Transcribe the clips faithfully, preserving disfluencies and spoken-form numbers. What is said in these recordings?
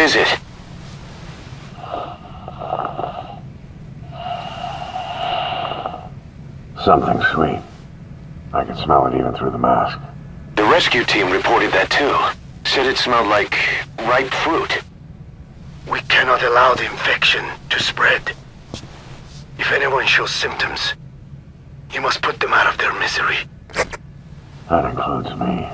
What is it? Something sweet. I can smell it even through the mask. The rescue team reported that too. Said it smelled like ripe fruit. We cannot allow the infection to spread. If anyone shows symptoms, you must put them out of their misery. That includes me.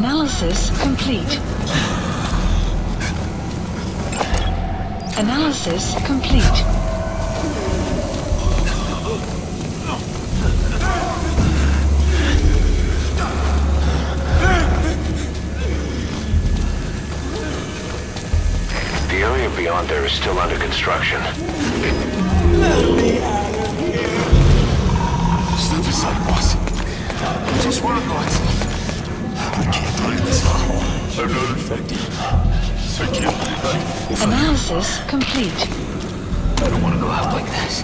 Analysis complete. Analysis complete. Analysis complete. The area beyond there is still under construction. Let me out of here. Stop the side, boss. I just want to go outside. I can't find this hole. I'm not infected. I can't find Analysis I... complete. I don't want to go out like this.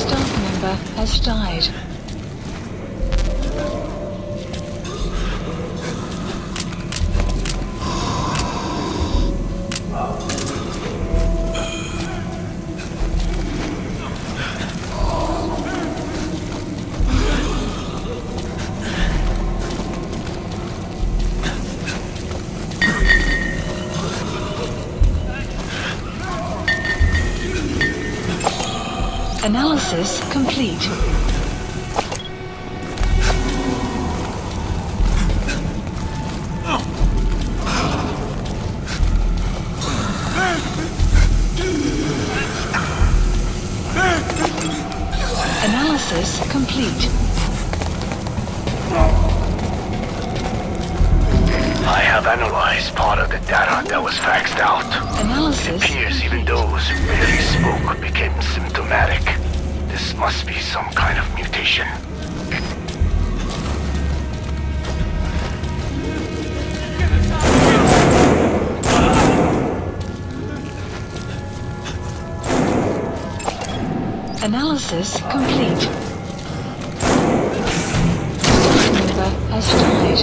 Staff member has died. Analysis complete. Analysis complete. I have analyzed part of the data that was faxed out. Analysis. It appears even those who barely spoke became symptomatic. This must be some kind of mutation. Analysis complete. Member has died.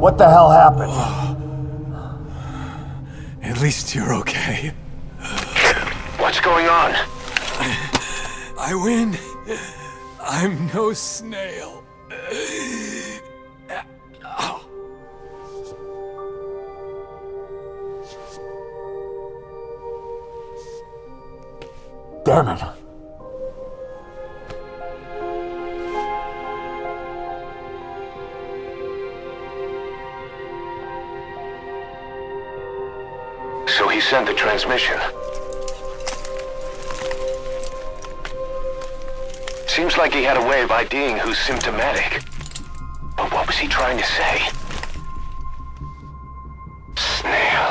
What the hell happened? At least you're okay. What's going on? I win. I'm no snail. Damn it. So he sent the transmission. Seems like he had a way of IDing who's symptomatic. But what was he trying to say? Snail.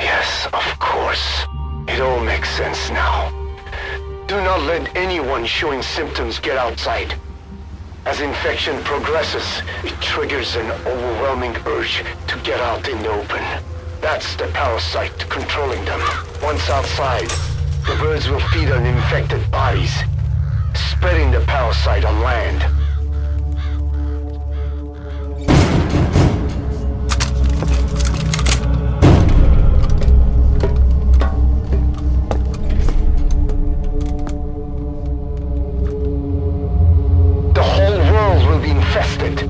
Yes, of course. It all makes sense now. Do not let anyone showing symptoms get outside. As infection progresses, it triggers an overwhelming urge to get out in the open. That's the parasite controlling them. Once outside, the birds will feed on infected bodies, spreading the parasite on land. The whole world will be infested.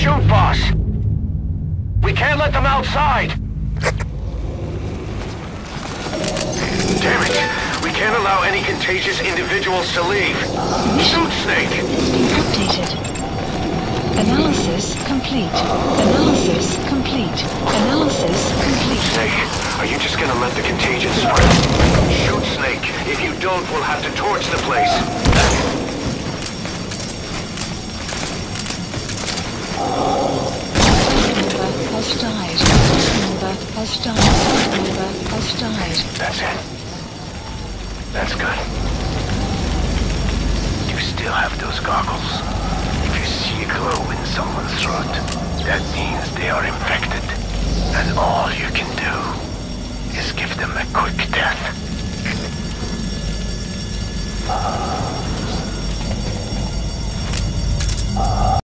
Shoot, boss! We can't let them outside! Damn it! We can't allow any contagious individuals to leave! Shoot, Snake! It's been updated. Analysis complete. Analysis complete. Analysis complete. Snake, Are you just gonna let the contagion spread? Shoot Snake. If you don't, we'll have to torch the place. Has died. Annabeth has died. Annabeth has died. That's it. That's good. You still have those goggles. If you see a glow in someone's throat, that means they are infected. And all